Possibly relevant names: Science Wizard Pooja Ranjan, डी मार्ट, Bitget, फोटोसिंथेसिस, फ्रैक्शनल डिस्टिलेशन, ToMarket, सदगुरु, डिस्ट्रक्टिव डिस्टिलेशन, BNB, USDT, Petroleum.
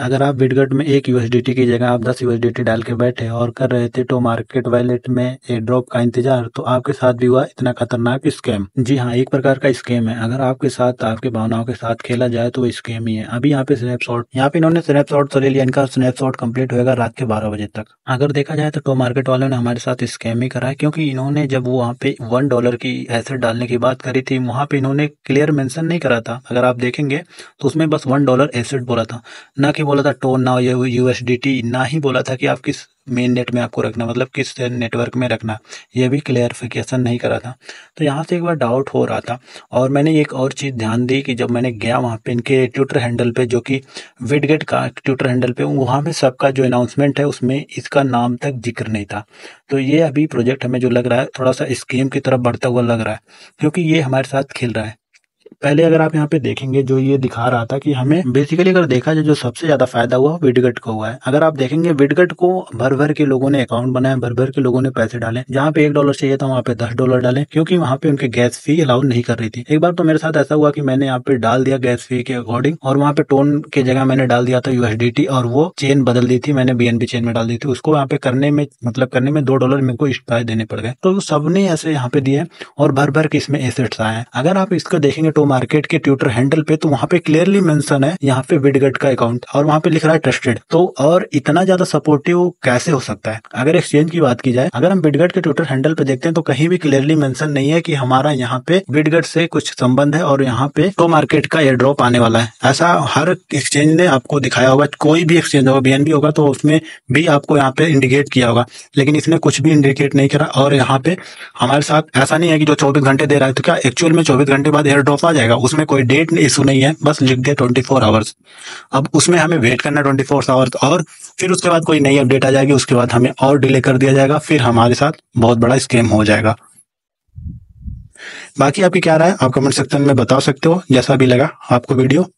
अगर आप बिटगेट में 1 USDT की जगह आप 10 USDT डाल के बैठे और कर रहे थे तो मार्केट वैलेट में एयरड्रॉप का इंतजार, तो आपके साथ भी हुआ इतना खतरनाक स्कैम। जी हाँ, एक प्रकार का स्कैम है। अगर आपके साथ, आपके भावनाओं के साथ खेला जाए तो स्कैम ही है। अभी यहाँ पे स्नैपशॉट, यहाँ पे इन्होंने स्नैपशॉट तो ले लिया। इनका स्नैपशॉट कम्प्लीट होगा रात के 12 बजे तक। अगर देखा जाए तो टोमार्केट वालों ने हमारे साथ स्कैम ही करा है, क्योंकि इन्होंने जब वो वहाँ पे $1 की एसेट डालने की बात करी थी वहाँ पे इन्होंने क्लियर मेंशन नहीं करा था। अगर आप देखेंगे तो उसमें बस $1 एसेट बोला था, ना कि बोला था टो, ना USDT, ना ही बोला था कि आप किस मेन नेट में आपको रखना, मतलब किस नेटवर्क में रखना, यह भी क्लियरिफिकेशन नहीं करा था। तो यहाँ से एक बार डाउट हो रहा था। और मैंने एक और चीज़ ध्यान दी कि जब मैंने गया वहाँ पे इनके ट्विटर हैंडल पे, जो कि बिटगेट का ट्विटर हैंडल पे, वहाँ पे सबका जो अनाउंसमेंट है उसमें इसका नाम तक जिक्र नहीं था। तो ये अभी प्रोजेक्ट हमें जो लग रहा है थोड़ा सा स्कीम की तरफ बढ़ता हुआ लग रहा है, क्योंकि ये हमारे साथ खेल रहा है। पहले अगर आप यहाँ पे देखेंगे जो ये दिखा रहा था कि हमें बेसिकली अगर देखा जाए जो सबसे ज्यादा फायदा हुआ बिटगेट को हुआ है। अगर आप देखेंगे बिटगेट को भर भर के लोगों ने अकाउंट बनाया, भर भर के लोगों ने पैसे डाले। जहाँ पे $1 चाहिए था वहाँ पे $10 डाले, क्योंकि वहाँ पे उनके गैस फी अलाउड नहीं कर रही थी। एक बार तो मेरे साथ ऐसा हुआ कि मैंने यहाँ पे डाल दिया गैस फी के अकॉर्डिंग, और वहाँ पे टोन के जगह मैंने डाल दिया था USDT, और वो चेन बदल दी थी, मैंने BNB चेन में डाल दी थी। उसको यहाँ पे करने में, मतलब करने में $2 मेरे को एक्स्ट्रा देने पड़ गए। तो सबने ऐसे यहाँ पे दिए और भर भर के इसमें एसेट्स आए हैं। अगर आप इसको देखेंगे मार्केट के ट्विटर हैंडल पे तो वहाँ पे क्लियरली मेंशन है यहाँ पे बिटगेट का अकाउंट, और वहाँ पे लिख रहा है ट्रस्टेड। तो और इतना ज्यादा सपोर्टिव कैसे हो सकता है? अगर एक्सचेंज की बात की जाए, अगर हम बिटगेट के ट्विटर हैंडल पे देखते हैं तो कहीं भी क्लियरली मेंशन नहीं है कि हमारा यहाँ पे बिटगेट से कुछ संबंध है और यहाँ पे टोमार्केट का एयर ड्रॉप आने वाला है। ऐसा हर एक्सचेंज ने आपको दिखाया होगा, कोई भी एक्सचेंज होगा, BNB होगा तो उसमें भी आपको यहाँ पे इंडिकेट किया होगा, लेकिन इसने कुछ भी इंडिकेट नहीं करा। और यहाँ पे हमारे साथ ऐसा नहीं है कि जो 24 घंटे दे रहा है तो क्या एक्चुअल में 24 घंटे बाद एयर ड्रॉप जाएगा, उसमें कोई डेट इशू नहीं है, बस लिख दे 24 आवर्स। अब उसमें हमें वेट करना 24 आवर्स, और फिर उसके बाद कोई नई अपडेट आ जाएगी, उसके बाद हमें और डिले कर दिया जाएगा, फिर हमारे साथ बहुत बड़ा स्कैम हो जाएगा। बाकी आपकी क्या राय, आप कमेंट सेक्शन में बता सकते हो। जैसा भी लगा आपको वीडियो।